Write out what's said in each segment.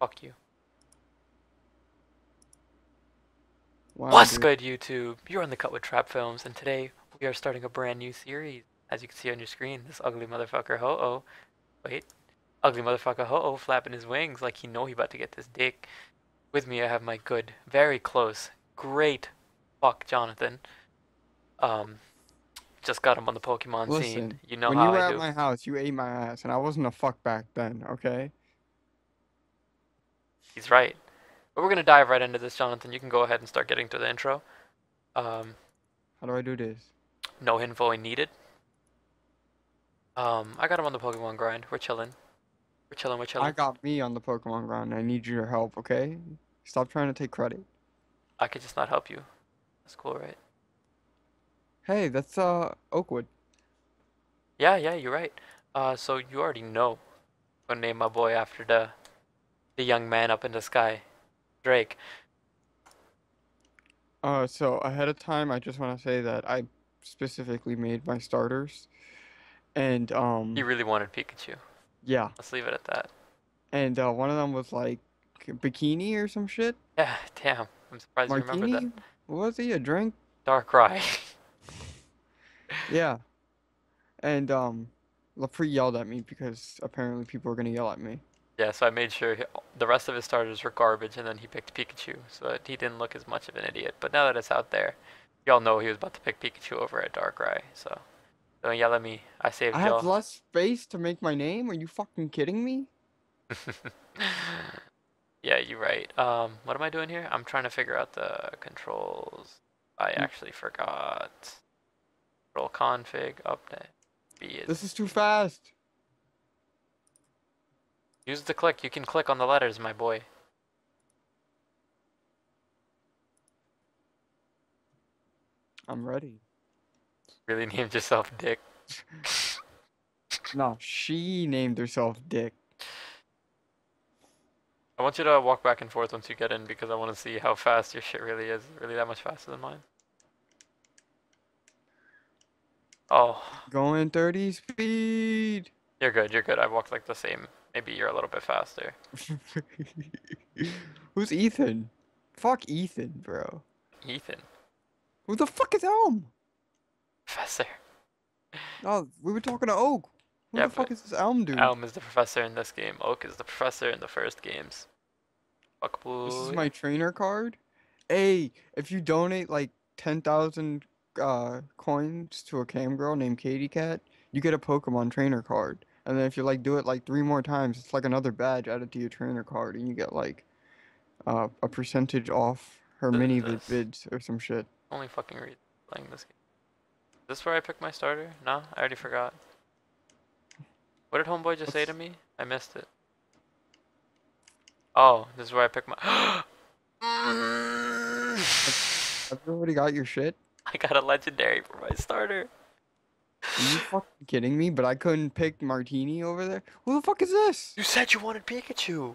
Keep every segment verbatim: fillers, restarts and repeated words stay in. Fuck you. Wow, What's dude. good, YouTube? You're on the Cut With Trap Films, and today we are starting a brand new series. As you can see on your screen, this ugly motherfucker Ho-Oh. Wait. Ugly motherfucker Ho-Oh flapping his wings like he know he about to get this dick. With me I have my good, very close, great fuck Jonathan. Um... Just got him on the Pokemon Listen, scene. You know how you I do. When you were at my house, you ate my ass, and I wasn't a fuck back then, okay? He's right. But we're gonna dive right into this, Jonathan. You can go ahead and start getting to the intro. Um, how do I do this? No info needed. Um, I got him on the Pokemon grind. We're chilling. We're chilling, we're chilling. I got me on the Pokemon grind. I need your help, okay? Stop trying to take credit. I could just not help you. That's cool, right? Hey, that's uh Oakwood. Yeah, yeah, you're right. Uh, so you already know I'm gonna name my boy after the the young man up in the sky, Drake. Uh, so ahead of time, I just want to say that I specifically made my starters, and um. You really wanted Pikachu. Yeah. Let's leave it at that. And uh, one of them was like Bikini or some shit. Yeah, damn. I'm surprised Martini? you remember that. What was he? A drink? Darkrai. Yeah, and um, Luvpreet yelled at me because apparently people were gonna yell at me. Yeah, so I made sure he, the rest of his starters were garbage, and then he picked Pikachu, so that he didn't look as much of an idiot. But now that it's out there, y'all know he was about to pick Pikachu over at Darkrai, so don't yell at me. I saved y'all. I have less space to make my name? Are you fucking kidding me? Yeah, you're right. Um, what am I doing here? I'm trying to figure out the controls. I actually forgot. Roll config update. B is this is too fast. Use the click. You can click on the letters, my boy. I'm ready. Really named yourself Dick. No, she named herself Dick. I want you to walk back and forth once you get in because I want to see how fast your shit really is. Really that much faster than mine. Oh. Going thirty speed. You're good, you're good. I walked like the same. Maybe you're a little bit faster. Who's Ethan? Fuck Ethan, bro. Ethan? Who the fuck is Elm? Professor. No, we were talking to Oak. Who yeah, the fuck is this Elm dude? Elm is the professor in this game. Oak is the professor in the first games. Fuck boy. This is my trainer card? Hey, if you donate like ten thousand... Uh, coins to a cam girl named Katie Cat, you get a Pokemon trainer card. And then if you like do it like three more times, it's like another badge added to your trainer card, and you get like uh, a percentage off her this, mini this. bids or some shit. Only fucking read playing this game. Is this where I picked my starter? No, I already forgot. What did Homeboy just What's... say to me? I missed it. Oh, this is where I picked my. Have you already got your shit? I got a legendary for my starter. Are you fucking kidding me? But I couldn't pick Martini over there? Who the fuck is this? You said you wanted Pikachu.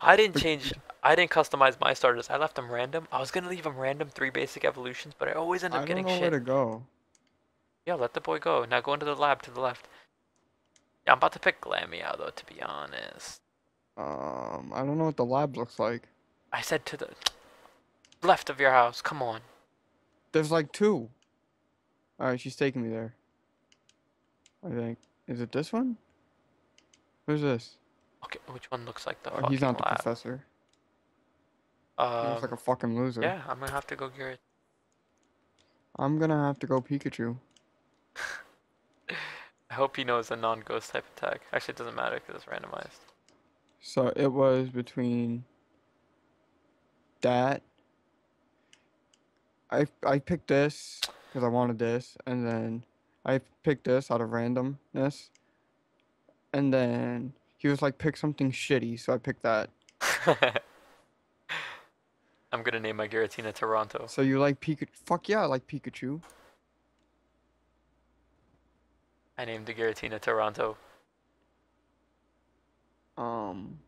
I didn't change. I didn't customize my starters. I left them random. I was going to leave them random three basic evolutions, but I always end up I getting shit. I don't know shit. where to go. Yeah, let the boy go. Now go into the lab to the left. Yeah, I'm about to pick Glammeow, though, to be honest. Um, I don't know what the lab looks like. I said to the left of your house. Come on. There's like two. Alright, she's taking me there. I think. Is it this one? Who's this? Okay, which one looks like the oh, he's not the lab. professor. Um, he looks like a fucking loser. Yeah, I'm gonna have to go Garrett. I'm gonna have to go Pikachu. I hope he knows a non-ghost type attack. Actually, it doesn't matter because it's randomized. So it was between that. I I picked this because I wanted this, and then I picked this out of randomness, and then he was like, pick something shitty, so I picked that. I'm gonna name my Giratina Toronto. So you like Pikachu? Fuck yeah, I like Pikachu. I named the Giratina Toronto. Um.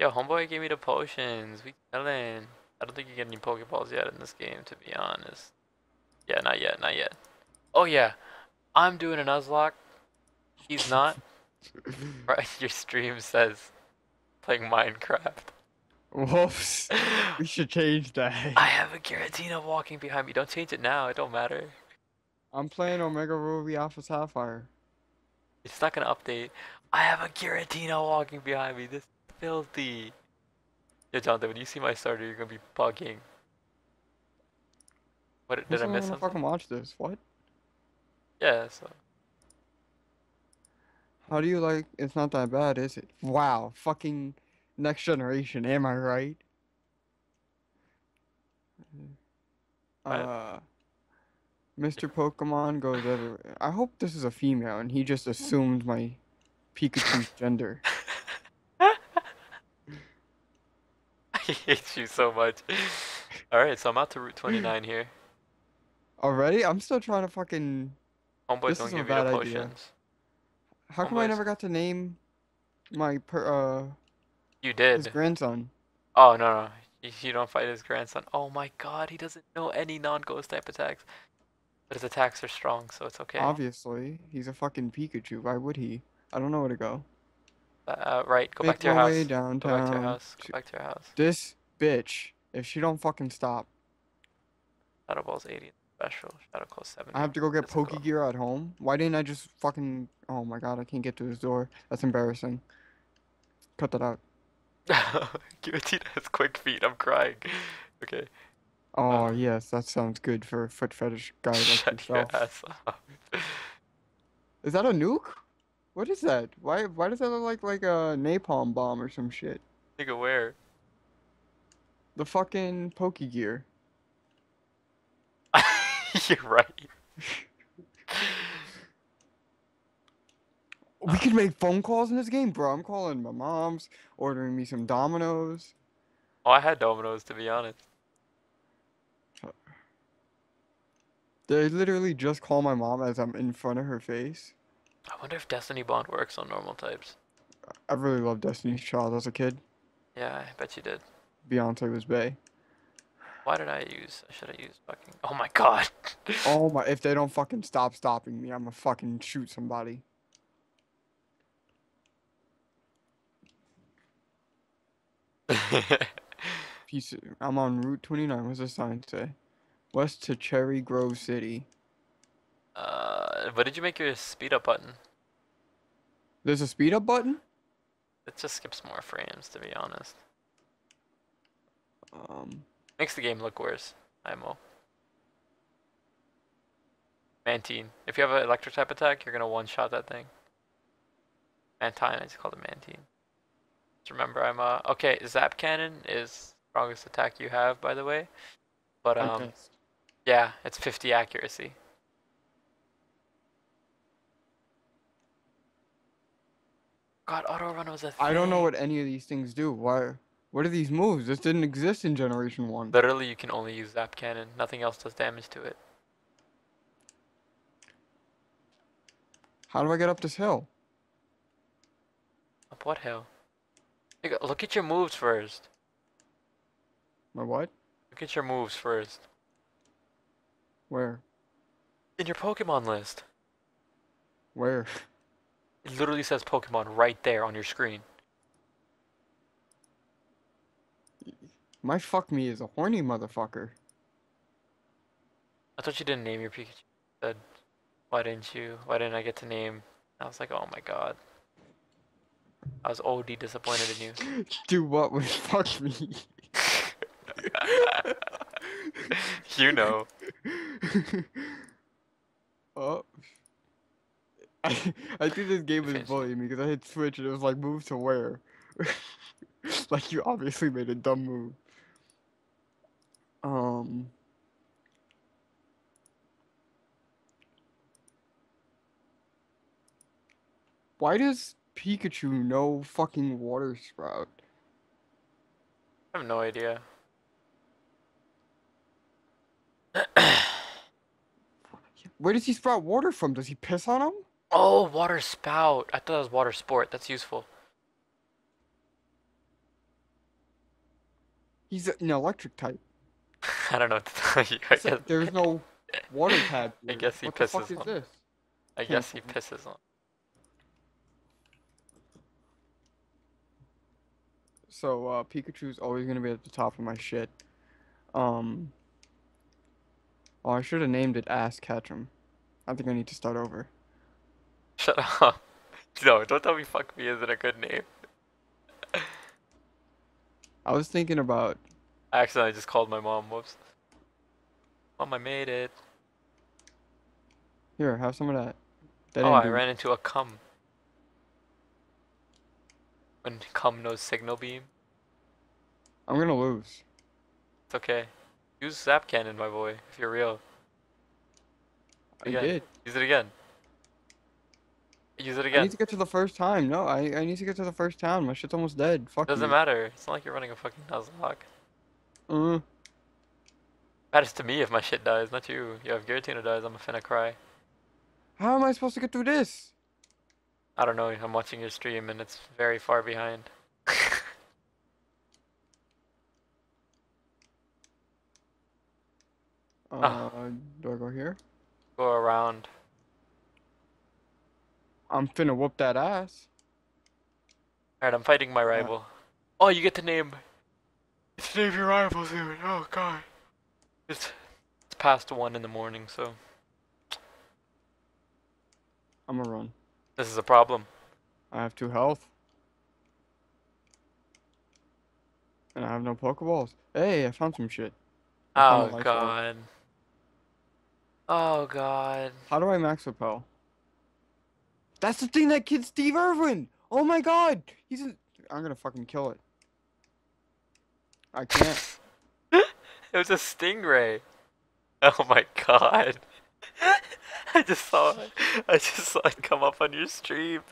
Yo, homeboy gave me the potions. We chillin'. I don't think you get any Pokeballs yet in this game, to be honest. Yeah, not yet, not yet. Oh yeah, I'm doing a Nuzlocke. He's not. Right, your stream says playing Minecraft. Whoops. We should change that. I have a Giratina walking behind me. Don't change it now. It don't matter. I'm playing Omega Ruby Alpha Sapphire. It's not gonna update. I have a Giratina walking behind me. This is filthy. Yo, Jonathan, when you see my starter, you're gonna be bugging. What did I miss? Something? Fucking watch this. What? Yeah. So. How do you like? It's not that bad, is it? Wow, fucking next generation. Am I right? right. Uh. Mister Pokemon goes everywhere. I hope this is a female and he just assumed my Pikachu's gender. I hate you so much. Alright, so I'm out to Route twenty-nine here. Already? I'm still trying to fucking... Homeboys don't give you the potions. How come I never got to name my per, uh... You did. His grandson. Oh, no, no. You don't fight his grandson. Oh my god, he doesn't know any non-ghost type attacks. But his attacks are strong, so it's okay. Obviously. He's a fucking Pikachu. Why would he? I don't know where to go. Uh, right. Go back to your house. Way downtown. Go back to your house. Go back to your house. This bitch. If she don't fucking stop. Shadow Ball's eighty. Special. Shadow Close seventy. I have to go get Pokegear at home? Why didn't I just fucking... Oh my god, I can't get to his door. That's embarrassing. Cut that out. Giratina has quick feet. I'm crying. Okay. Oh, um, yes, that sounds good for a foot fetish guy like yourself. Is that a nuke? What is that? Why Why does that look like, like a napalm bomb or some shit? Nigga, where? The fucking Pokegear. You're right. We could make phone calls in this game, bro. I'm calling my mom's, ordering me some Domino's. Oh, I had Domino's, to be honest. They literally just call my mom as I'm in front of her face. I wonder if Destiny Bond works on normal types. I really loved Destiny's Child as a kid. Yeah, I bet you did. Beyoncé was bae. Why did I use... I should have used fucking... Oh my god. Oh my... If they don't fucking stop stopping me, I'm gonna fucking shoot somebody. Piece of... I'm on Route twenty-nine. What's the sign say? West to Cherry Grove City. Uh, what did you make your speed up button? There's a speed up button? It just skips more frames, to be honest. Um, makes the game look worse. I M O. Mantine. If you have an electric type attack, you're gonna one shot that thing. Mantine. I just called it Mantine. Just remember, I'm uh okay. Zap Cannon is the strongest attack you have, by the way. But um. Okay. Yeah, it's fifty accuracy. God, auto run was a thing. I don't know what any of these things do. Why? What are these moves? This didn't exist in Generation one. Literally, you can only use Zap Cannon. Nothing else does damage to it. How do I get up this hill? Up what hill? Look at your moves first. My what? Look at your moves first. Where? In your Pokemon list. Where? It literally says Pokemon right there on your screen. My fuck me is a horny motherfucker. I thought you didn't name your Pikachu. I said, why didn't you? Why didn't I get to name? I was like, oh my god. I was O D disappointed in you. Do what with fuck me? You know. Oh. I, I think this game was bullying me because I hit switch and it was like move to where. Like you obviously made a dumb move. Um. Why does Pikachu know fucking water sprout? I have no idea. Where does he sprout water from? Does he piss on him? Oh, water spout. I thought it was water sport. That's useful. He's an electric type. I don't know what to tell you. There's no water type. I guess he pisses on. What the fuck is this? I guess he pisses on. So uh, Pikachu's always gonna be at the top of my shit. Um. Oh, I should have named it Ass Ketchum. I think I need to start over. Shut up. No, don't tell me Fuck Me isn't a good name. I was thinking about... I accidentally just called my mom, whoops. Mom, I made it. Here, have some of that. that oh, I ran it. into a cum. When cum knows signal beam. I'm gonna lose. It's okay. Use Zap Cannon, my boy, if you're real. Again. I did. Use it again. Use it again. I need to get to the first time. No, I, I need to get to the first town. My shit's almost dead. Fuck Doesn't me. matter. It's not like you're running a fucking Nuzlocke. Uh. Matters to me if my shit dies, not you. Yo, if Giratina dies, I'm finna cry. How am I supposed to get through this? I don't know. I'm watching your stream and it's very far behind. uh, uh, do I go here? Go around. I'm finna whoop that ass. Alright, I'm fighting my rival. Oh, you get to name... You get to name your rival soon. Oh, God. It's, it's past one in the morning, so... I'm gonna run. This is a problem. I have two health. And I have no Pokeballs. Hey, I found some shit. I oh, God. One. Oh, God. How do I max repel? That's the thing that kid Steve Irwin! Oh my god! He's a... I'm gonna fucking kill it. I can't. It was a stingray. Oh my god. I just saw it. I just saw it come up on your stream.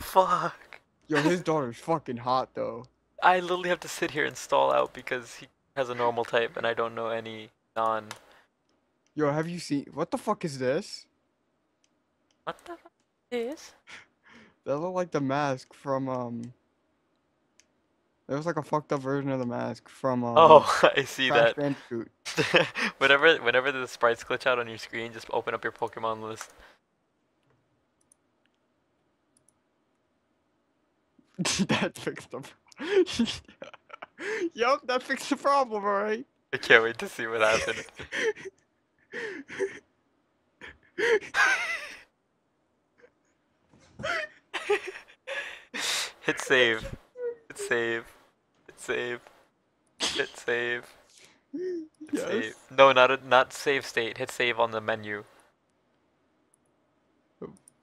Fuck. Yo, his daughter's fucking hot though. I literally have to sit here and stall out because he has a normal type and I don't know any non. Yo, have you seen... What the fuck is this? What the fuck is? That looked like the mask from, um... It was like a fucked up version of the mask from, um... Oh, I see Crash that. whenever, whenever the sprites glitch out on your screen, just open up your Pokemon list. That fixed the problem. Yup, that fixed the problem, alright? I can't wait to see what happened. Hit save. Hit save. Hit save. Hit save. Hit yes. save. No, not a, not save state. Hit save on the menu.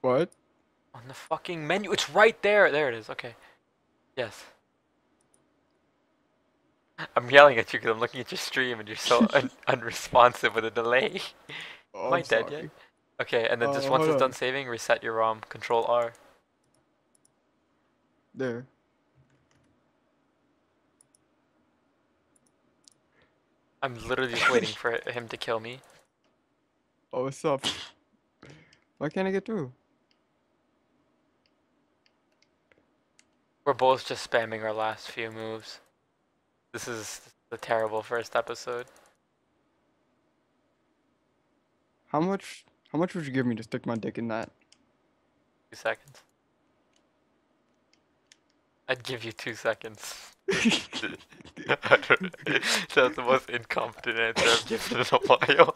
What? On the fucking menu. It's right there. There it is. Okay. Yes. I'm yelling at you because I'm looking at your stream and you're so un unresponsive with a delay. Oh, am I dead yet? Okay, and then uh, just once it's done saving, reset your ROM. Control R. There. I'm literally just waiting for him to kill me. Oh, what's up? Why can't I get through? We're both just spamming our last few moves. This is the terrible first episode. How much... How much would you give me to stick my dick in that? Two seconds. I'd give you two seconds. I don't know. That's the most incompetent answer I've given in a while.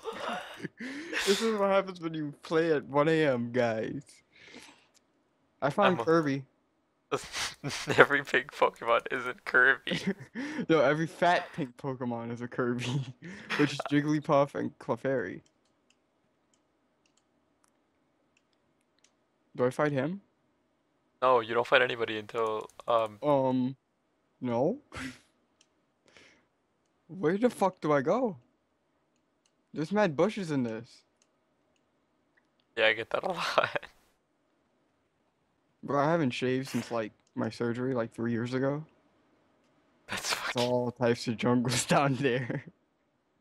This is what happens when you play at one A M, guys. I found I'm Kirby. A... Every pink Pokemon isn't Kirby. No, every fat pink Pokemon is a Kirby. Which is Jigglypuff and Clefairy. Do I fight him? No, you don't fight anybody until, um... Um, no? Where the fuck do I go? There's mad bushes in this. Yeah, I get that a lot. Bro, I haven't shaved since, like, my surgery, like, three years ago. That's fucking... It's all types of jungles down there.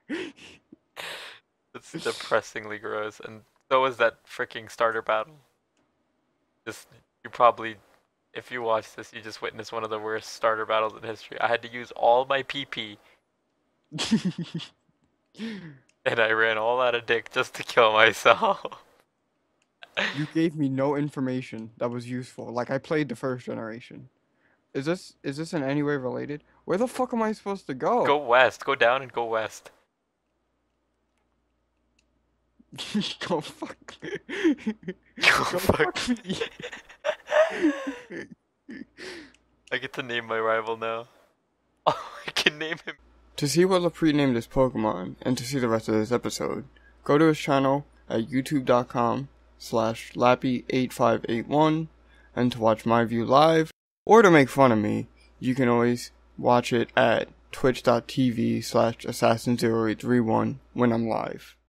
It's depressingly gross, and so is that freaking starter battle. Just, you probably, if you watch this, you just witnessed one of the worst starter battles in history. I had to use all my P P, and I ran all out of dick just to kill myself. You gave me no information that was useful. Like, I played the first generation. Is this is this in any way related? Where the fuck am I supposed to go? Go west. Go down and go west. Go fuck. Go, go fuck. fuck me. I get to name my rival now. Oh, I can name him. To see what Luvpreet named his Pokemon, and to see the rest of this episode, go to his channel at youtube dot com slash Lappi eight five eight one, and to watch my view live, or to make fun of me, you can always watch it at twitch dot t v slash assassin zero eight three one when I'm live.